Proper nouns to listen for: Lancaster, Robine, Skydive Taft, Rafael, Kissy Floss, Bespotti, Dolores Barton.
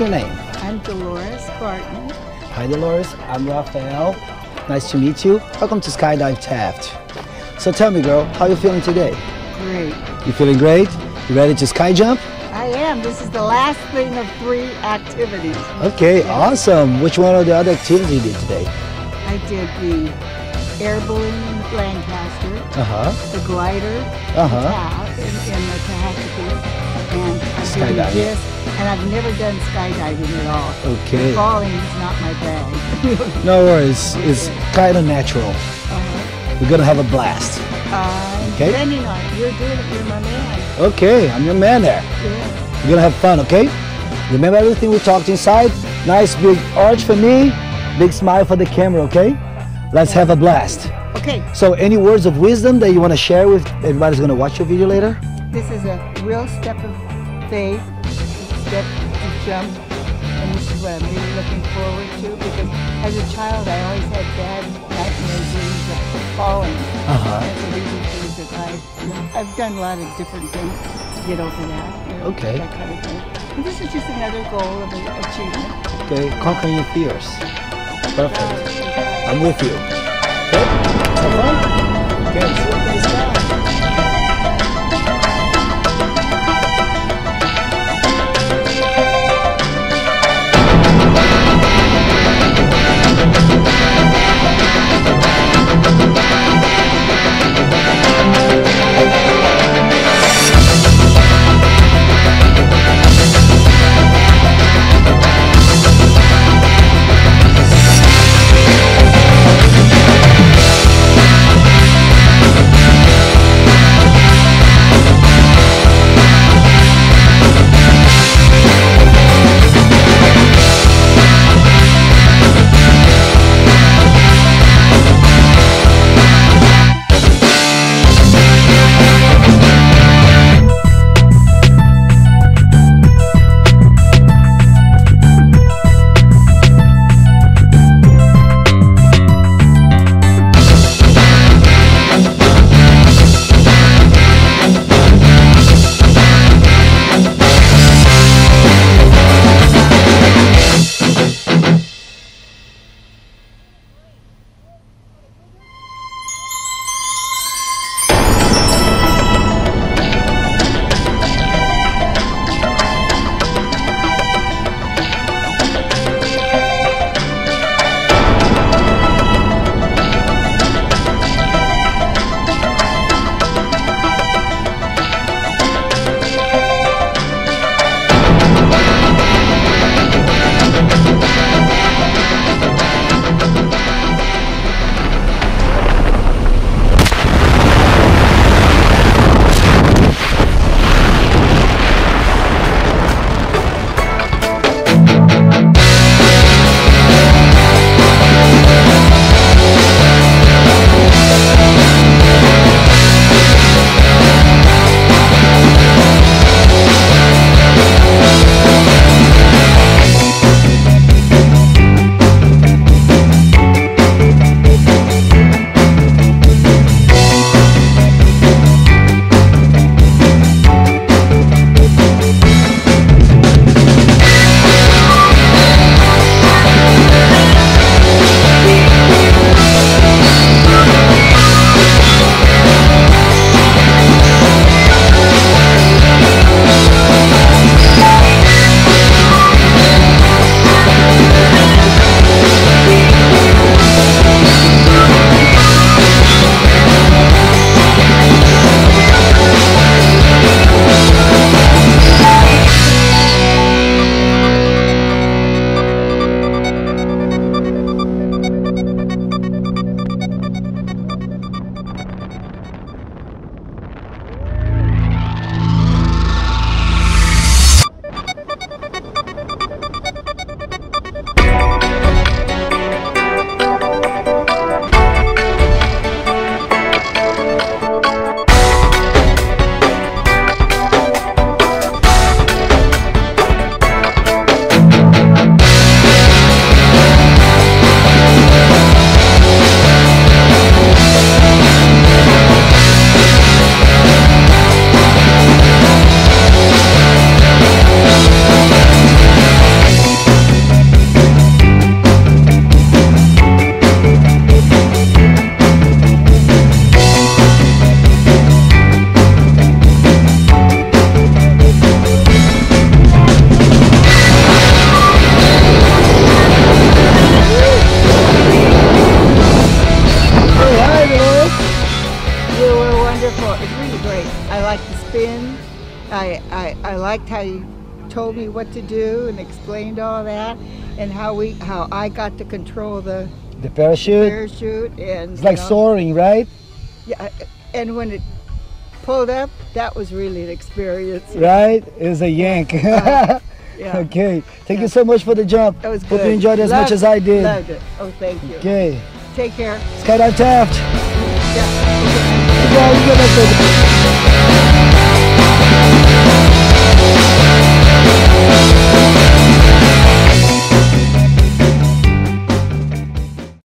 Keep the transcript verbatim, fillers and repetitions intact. your name? I'm Dolores Barton. Hi, Dolores. I'm Rafael. Nice to meet you. Welcome to Skydive Taft. So tell me, girl, how are you feeling today? Great. You feeling great? You ready to sky jump? I am. This is the last thing of three activities. Okay, yeah. Awesome. Which one of the other activities you did today? I did the air balloon in Lancaster, uh-huh. the glider, uh-huh. the Taft, in, in the Taft. And skydiving. This, and I've never done skydiving at all. Okay. Falling is not my bag. No worries. It's kind of natural. Uh-huh. We're gonna have a blast. Uh, okay. Depending on it. You're good. You're my man. Okay, I'm your man there. Yeah. We're gonna have fun. Okay. Remember everything we talked inside. Nice big arch for me. Big smile for the camera. Okay. Let's have a blast. Okay. So, any words of wisdom that you want to share with everybody's gonna watch your video later? This is a real step of faith, step to jump, and this is what I'm really looking forward to, because as a child I always had bad nightmare dreams of falling. Uh-huh. That's the reason things that I've, I've done a lot of different things to get over that. You know, okay. That kind of thing. And this is just another goal of achievement. Okay, conquering your fears. Perfect. I'm with you. Okay, okay. So what they say. liked how you told me what to do and explained all that, and how we how I got to control the the parachute. The parachute and it's like know, soaring, right? Yeah, and when it pulled up, that was really an experience. Right? It was a yank. Uh, yeah. Okay. Thank yeah. you so much for the jump. That was good. Hope you enjoyed it as loved much as I did. Loved it. Oh, thank you. Okay. Take care. Skydive Taft. Yeah. Okay.